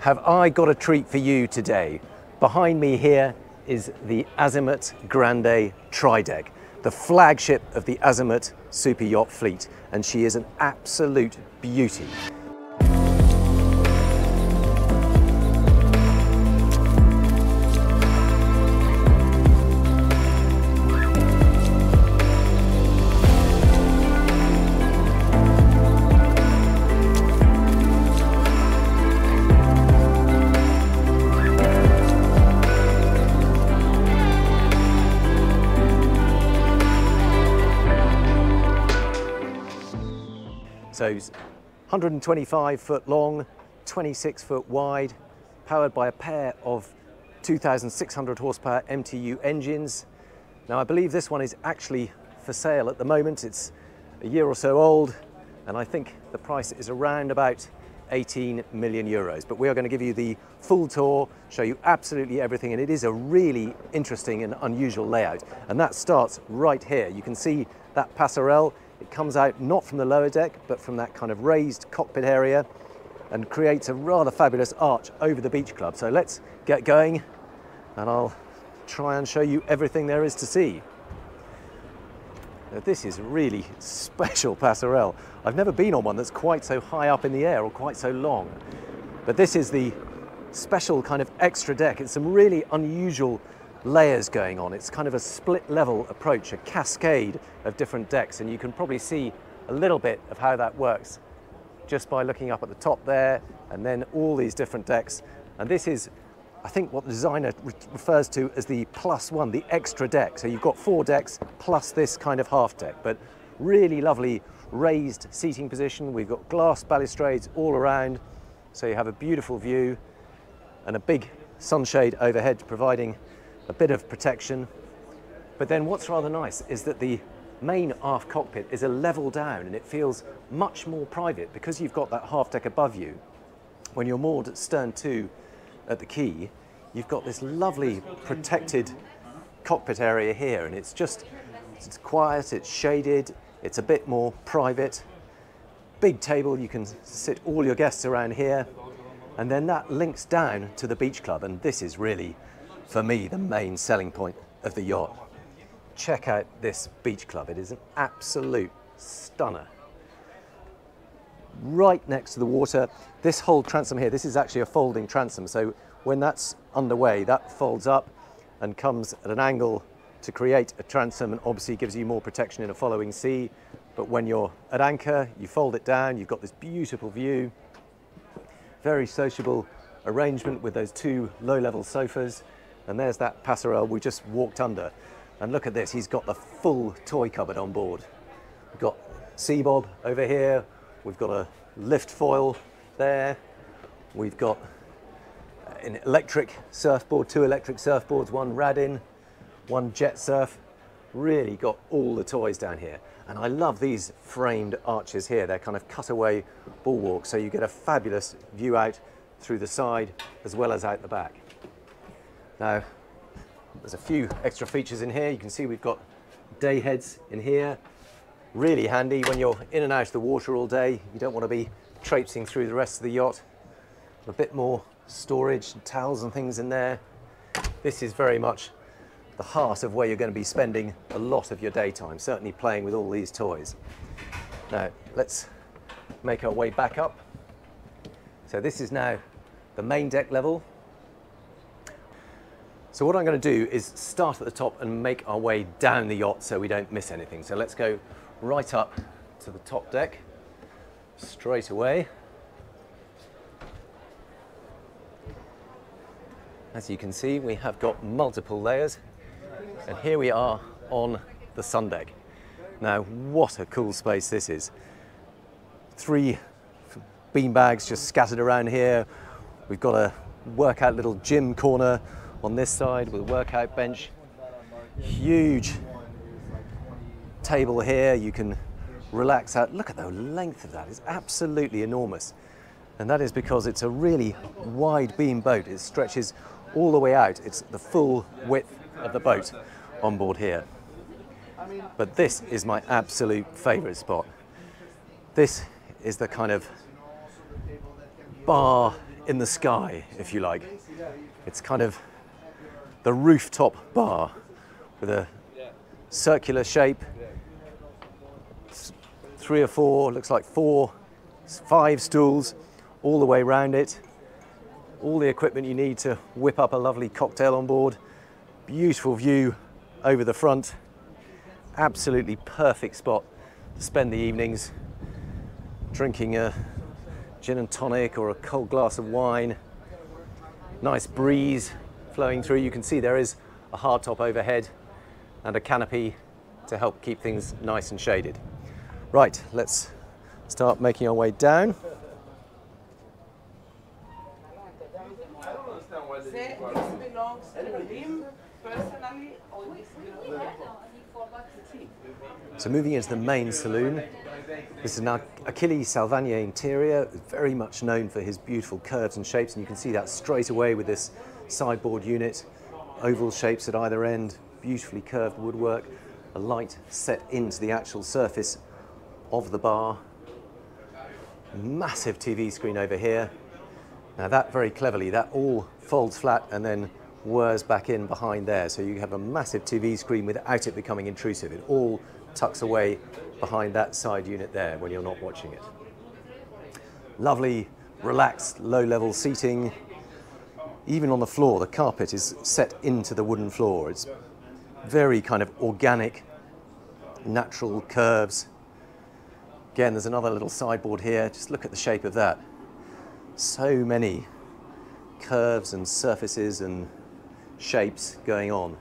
Have I got a treat for you today? Behind me here is the Azimut Grande TriDeck, the flagship of the Azimut super yacht fleet, and she is an absolute beauty. So 125 foot long, 26 foot wide, powered by a pair of 2,600 horsepower MTU engines. Now I believe this one is actually for sale at the moment. It's a year or so old, and I think the price is around about 18 million euros. But we are going to give you the full tour, show you absolutely everything, and it is a really interesting and unusual layout. And that starts right here. You can see that passerelle. It comes out not from the lower deck, but from that kind of raised cockpit area and creates a rather fabulous arch over the beach club. So let's get going and I'll try and show you everything there is to see. Now, this is a really special passerelle. I've never been on one that's quite so high up in the air or quite so long. But this is the special kind of extra deck. It's some really unusual layers going on. It's kind of a split level approach, a cascade of different decks, and you can probably see a little bit of how that works just by looking up at the top there, and then all these different decks. And this is, I think, what the designer refers to as the plus one, the extra deck. So you've got four decks plus this kind of half deck, but really lovely raised seating position. We've got glass balustrades all around, so you have a beautiful view and a big sunshade overhead providing a bit of protection. But then what's rather nice is that the main aft cockpit is a level down, and it feels much more private because you've got that half deck above you. When you're moored at stern two at the quay, you've got this lovely protected cockpit area here, and it's just, it's quiet, it's shaded, it's a bit more private. Big table, you can sit all your guests around here, and then that links down to the beach club, and this is really, for me, the main selling point of the yacht. Check out this beach club. It is an absolute stunner. Right next to the water, this whole transom here, this is actually a folding transom. So when that's underway, that folds up and comes at an angle to create a transom, and obviously gives you more protection in a following sea. But when you're at anchor, you fold it down, you've got this beautiful view. Very sociable arrangement with those two low-level sofas. And there's that passerelle we just walked under. And look at this, he's got the full toy cupboard on board. We've got Seabob over here, we've got a lift foil there, we've got an electric surfboard, two electric surfboards, one Radin, one Jet Surf. Really got all the toys down here. And I love these framed arches here. They're kind of cutaway bulwarks, so you get a fabulous view out through the side as well as out the back. Now, there's a few extra features in here. You can see we've got day heads in here. Really handy when you're in and out of the water all day. You don't want to be traipsing through the rest of the yacht. A bit more storage, and towels and things in there. This is very much the heart of where you're going to be spending a lot of your daytime, certainly playing with all these toys. Now, let's make our way back up. So this is now the main deck level. So what I'm going to do is start at the top and make our way down the yacht so we don't miss anything. So let's go right up to the top deck straight away. As you can see, we have got multiple layers, and here we are on the sun deck. Now, what a cool space this is. Three beanbags just scattered around here. We've got a workout little gym corner on this side with a workout bench. Huge table here, you can relax out. Look at the length of that, it's absolutely enormous. And that is because it's a really wide beam boat. It stretches all the way out. It's the full width of the boat on board here. But this is my absolute favorite spot. This is the kind of bar in the sky, if you like. It's kind of the rooftop bar with a circular shape. It's 3 or 4, looks like 4, 5 stools all the way around it. All the equipment you need to whip up a lovely cocktail on board. Beautiful view over the front. Absolutely perfect spot to spend the evenings drinking a gin and tonic or a cold glass of wine. Nice breeze flowing through. You can see there is a hardtop overhead and a canopy to help keep things nice and shaded. Right, let's start making our way down. So moving into the main saloon, this is an Achille Salvagni interior, very much known for his beautiful curves and shapes, and you can see that straight away with this sideboard unit, oval shapes at either end, beautifully curved woodwork, a light set into the actual surface of the bar, massive TV screen over here. Now that, very cleverly, that all folds flat and then whirs back in behind there, so you have a massive TV screen without it becoming intrusive. It all tucks away behind that side unit there when you're not watching it. Lovely, relaxed, low-level seating. Even on the floor, the carpet is set into the wooden floor. It's very kind of organic, natural curves. Again, there's another little sideboard here. Just look at the shape of that. So many curves and surfaces and shapes going on.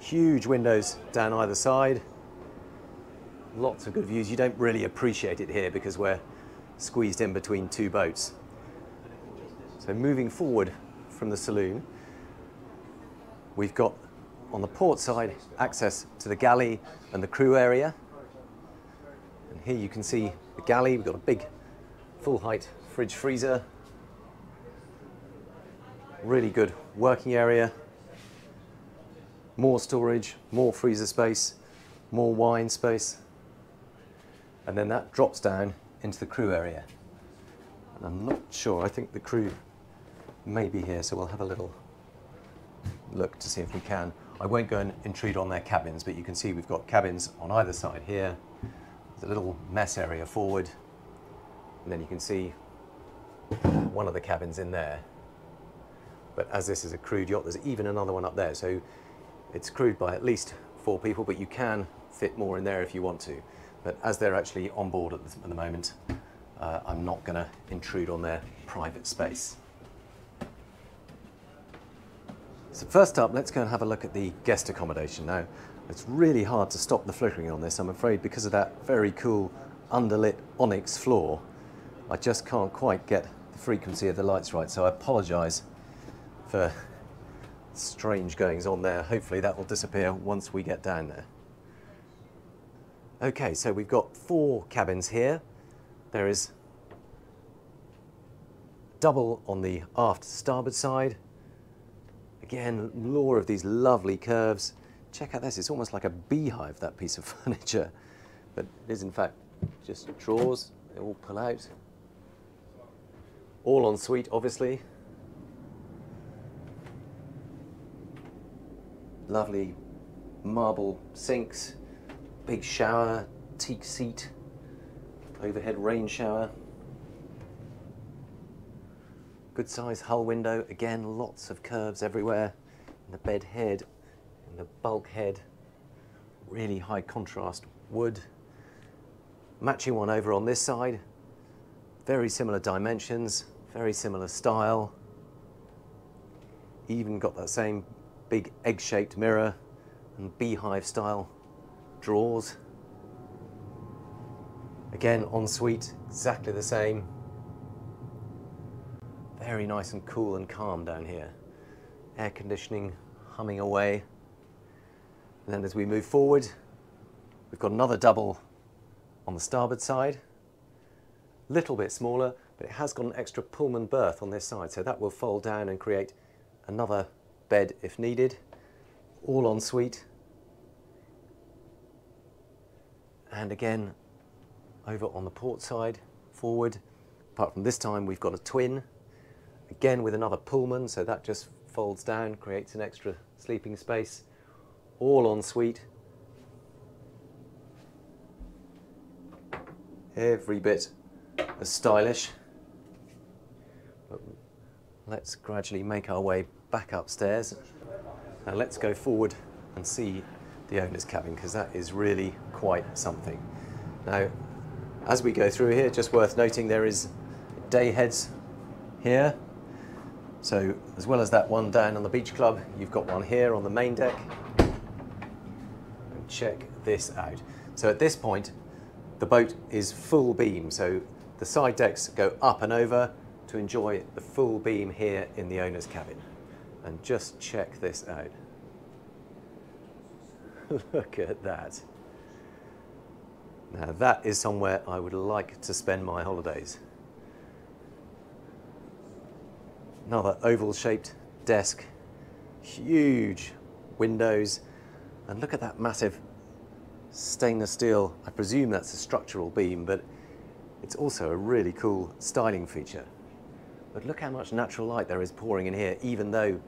Huge windows down either side. Lots of good views. You don't really appreciate it here because we're squeezed in between two boats. So moving forward from the saloon, we've got on the port side access to the galley and the crew area. And here you can see the galley. We've got a big full height fridge freezer. Really good working area. More storage, more freezer space, more wine space. And then that drops down into the crew area. And I'm not sure, I think the crew may be here, so we'll have a little look to see if we can. I won't go and intrude on their cabins, but you can see we've got cabins on either side here. There's a little mess area forward. And then you can see one of the cabins in there. But as this is a crewed yacht, there's even another one up there. So it's crewed by at least 4 people, but you can fit more in there if you want to. But as they're actually on board at the moment, I'm not going to intrude on their private space. So first up, let's go and have a look at the guest accommodation. Now, it's really hard to stop the flickering on this, I'm afraid, because of that very cool underlit onyx floor. I just can't quite get the frequency of the lights right, so I apologise for strange goings on there. Hopefully that will disappear once we get down there. Okay, so we've got 4 cabins here. There is double on the aft starboard side. Again, more of these lovely curves. Check out this, it's almost like a beehive, that piece of furniture. But it is in fact just drawers, they all pull out. All en suite, obviously. Lovely marble sinks, big shower, teak seat, overhead rain shower. Good size hull window, again, lots of curves everywhere. In the bed head, in the bulkhead, really high contrast wood. Matching one over on this side, very similar dimensions, very similar style. Even got that same big egg-shaped mirror and beehive-style drawers. Again, ensuite, exactly the same. Very nice and cool and calm down here. Air conditioning humming away. And then as we move forward, we've got another double on the starboard side. Little bit smaller, but it has got an extra Pullman berth on this side, so that will fold down and create another bed if needed, all en suite. And again, over on the port side, forward, apart from this time we've got a twin. Again with another Pullman, so that just folds down, creates an extra sleeping space, all en suite. Every bit as stylish. But let's gradually make our way back upstairs. Now let's go forward and see the owner's cabin, because that is really quite something. Now, as we go through here, just worth noting there is day heads here. So as well as that one down on the beach club, you've got one here on the main deck. And check this out. So at this point, the boat is full beam, so the side decks go up and over to enjoy the full beam here in the owner's cabin. And just check this out. Look at that. Now that is somewhere I would like to spend my holidays. Another oval-shaped desk, huge windows, and look at that massive stainless steel. I presume that's a structural beam, but it's also a really cool styling feature. But look how much natural light there is pouring in here, even though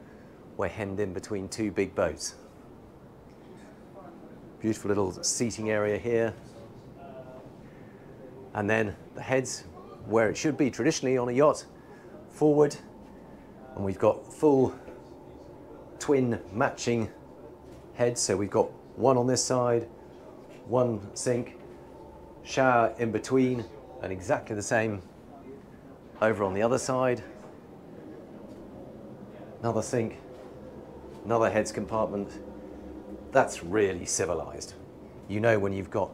we're hemmed in between two big boats. Beautiful little seating area here. And then the heads, where it should be traditionally on a yacht, forward. And we've got full twin matching heads. So we've got one on this side, one sink, shower in between, and exactly the same over on the other side. Another sink, another heads compartment. That's really civilized. You know when you've got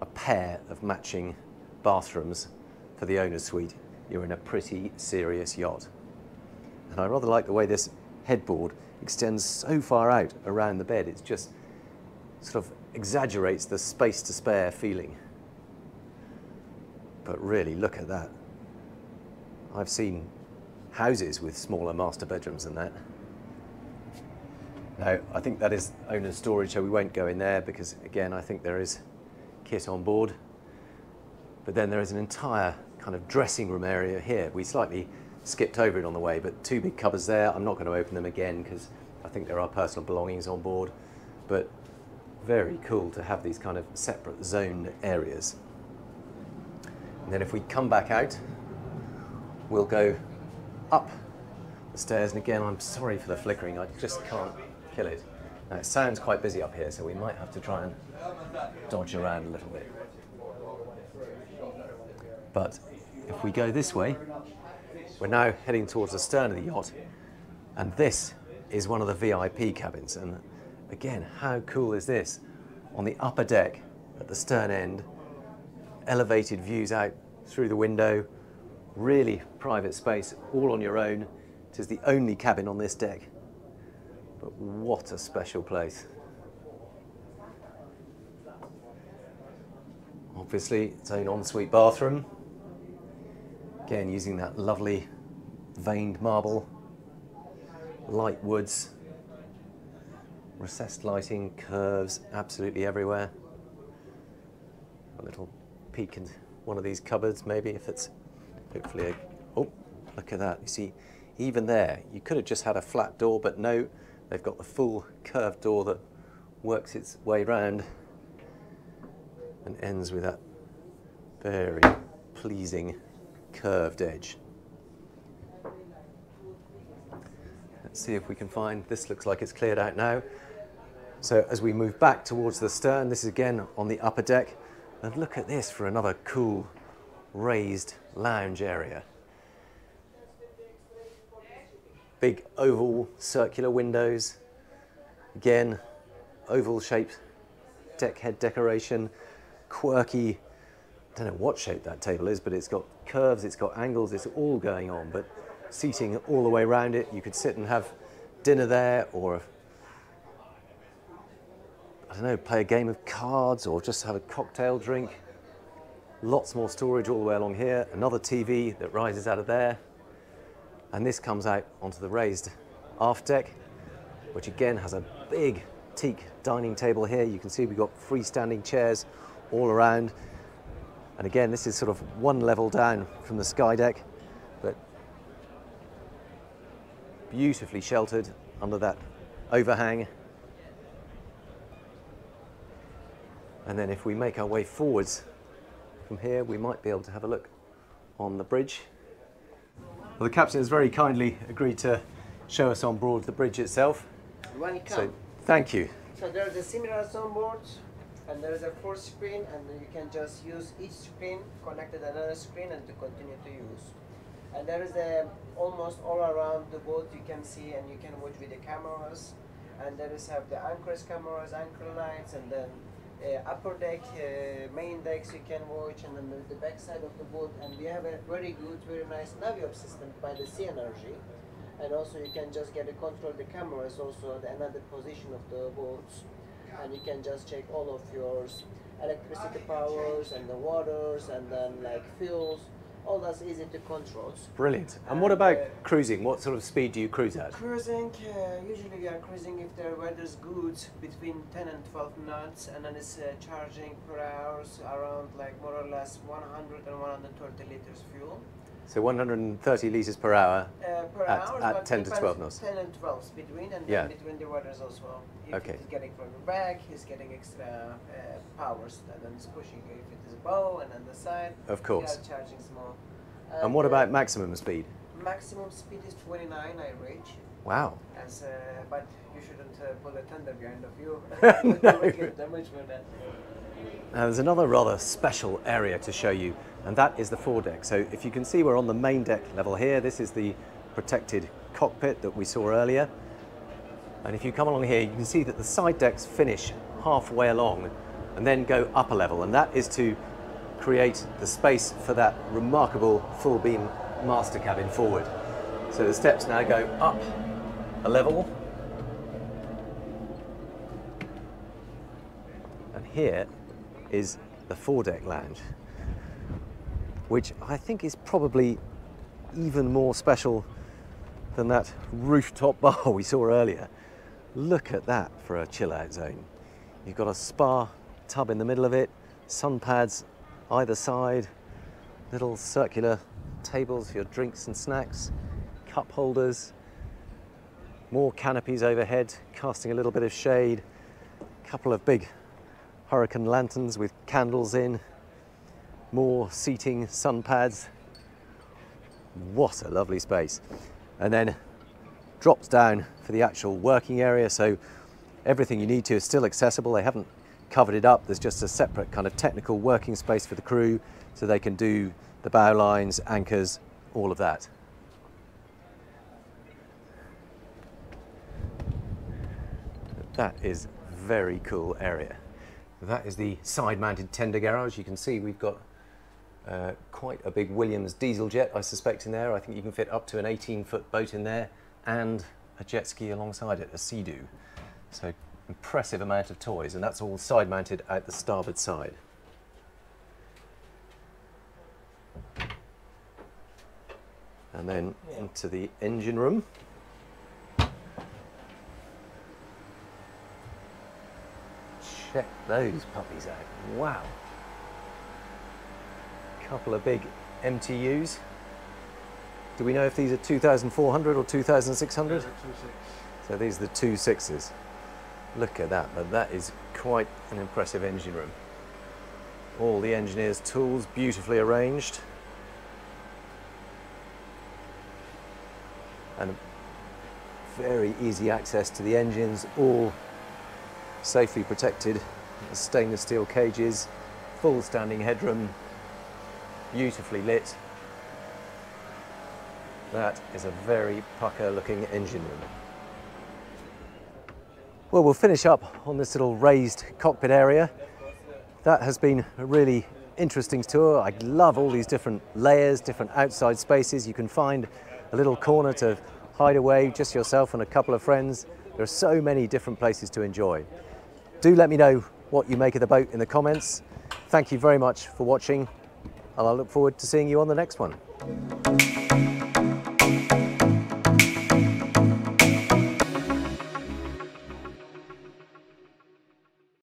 a pair of matching bathrooms for the owner's suite, you're in a pretty serious yacht. And I rather like the way this headboard extends so far out around the bed. It's just sort of exaggerates the space to spare feeling. But really, look at that. I've seen houses with smaller master bedrooms than that. Now, I think that is owner's storage, so we won't go in there because, again, I think there is kit on board. But then there is an entire kind of dressing room area here. We slightly skipped over it on the way, but two big cupboards there. I'm not going to open them again because I think there are personal belongings on board. But very cool to have these kind of separate zoned areas. And then if we come back out, we'll go up the stairs. And again, I'm sorry for the flickering. I just can't kill it. Now, it sounds quite busy up here, so we might have to try and dodge around a little bit. But if we go this way, we're now heading towards the stern of the yacht. And this is one of the VIP cabins. And again, how cool is this? On the upper deck at the stern end, elevated views out through the window, really private space, all on your own. It is the only cabin on this deck, but what a special place. Obviously, its own ensuite bathroom. Again, using that lovely veined marble, light woods, recessed lighting, curves absolutely everywhere. A little peek in one of these cupboards, maybe, if it's hopefully oh, look at that. You see, even there, you could have just had a flat door, but no, they've got the full curved door that works its way round and ends with that very pleasing curved edge. Let's see if we can find, this looks like it's cleared out now. So as we move back towards the stern, this is again on the upper deck, and look at this for another cool raised lounge area. Big oval circular windows, again oval shaped deck head decoration, quirky, I don't know what shape that table is, but it's got curves, it's got angles, it's all going on, but seating all the way around it. You could sit and have dinner there, or I don't know, play a game of cards or just have a cocktail drink. Lots more storage all the way along here, another TV that rises out of there. And this comes out onto the raised aft deck, which again has a big teak dining table here. You can see we've got freestanding chairs all around. And again, this is sort of one level down from the sky deck, but beautifully sheltered under that overhang. And then if we make our way forwards from here, we might be able to have a look on the bridge. Well, the captain has very kindly agreed to show us on board the bridge itself. Welcome. So, thank you. So there's a similar soundboard, and there's a fourth screen, and you can just use each screen, connect to another screen, and to continue to use. And there is a, almost all around the boat you can see, and you can watch with the cameras. And there is have the anchor's cameras, anchor lights, and then upper deck, main decks you can watch, and then the back side of the boat. And we have a very good, very nice NaviOp system by the C Energy. And also you can just get a control of the cameras, also the another position of the boats. And you can just check all of your electricity powers and the waters and then like fuels. All that's easy to control. Brilliant. And what about cruising? What sort of speed do you cruise at? Cruising, usually we are cruising if the weather's good between 10 and 12 knots, and then it's charging per hour around like more or less 100 and 130 liters fuel. So 130 litres per hour, at 10 to 12 knots? 10 and 12 between, and yeah, then between the waters as well. If he's getting from the back, he's getting extra powers, and then he's pushing if it is a bow and on the side. Of course. They are charging small. And what about maximum speed? Maximum speed is 29, I reach. Wow. As, but you shouldn't put a thunder behind of you. Now, there's another rather special area to show you, and that is the foredeck. So if you can see, we're on the main deck level here. This is the protected cockpit that we saw earlier. And if you come along here, you can see that the side decks finish halfway along and then go up a level. And that is to create the space for that remarkable full beam master cabin forward. So the steps now go up a level. And here is the foredeck lounge, which I think is probably even more special than that rooftop bar we saw earlier. Look at that for a chill out zone. You've got a spa tub in the middle of it, sun pads either side, little circular tables for your drinks and snacks, cup holders, more canopies overhead, casting a little bit of shade, a couple of big hurricane lanterns with candles in, more seating, sun pads. What a lovely space. And then drops down for the actual working area, so everything you need to is still accessible. They haven't covered it up. There's just a separate kind of technical working space for the crew, so they can do the bow lines, anchors, all of that. That is a very cool area. That is the side-mounted tender garage. You can see we've got quite a big Williams diesel jet, I suspect, in there. I think you can fit up to an 18-foot boat in there and a jet ski alongside it, a Sea-Doo. So impressive amount of toys, and that's all side-mounted out the starboard side. And then into the engine room. Check those puppies out. Wow. Couple of big MTUs. Do we know if these are 2,400 or 2,600? So these are the 2.6s. Look at that, but that is quite an impressive engine room. All the engineers' tools beautifully arranged. And very easy access to the engines, all safely protected, the stainless steel cages, full standing headroom, beautifully lit. That is a very pucker looking engine room. Well, we'll finish up on this little raised cockpit area. That has been a really interesting tour. I love all these different layers, different outside spaces. You can find a little corner to hide away, just yourself and a couple of friends. There are so many different places to enjoy. Do let me know what you make of the boat in the comments. Thank you very much for watching, and I look forward to seeing you on the next one.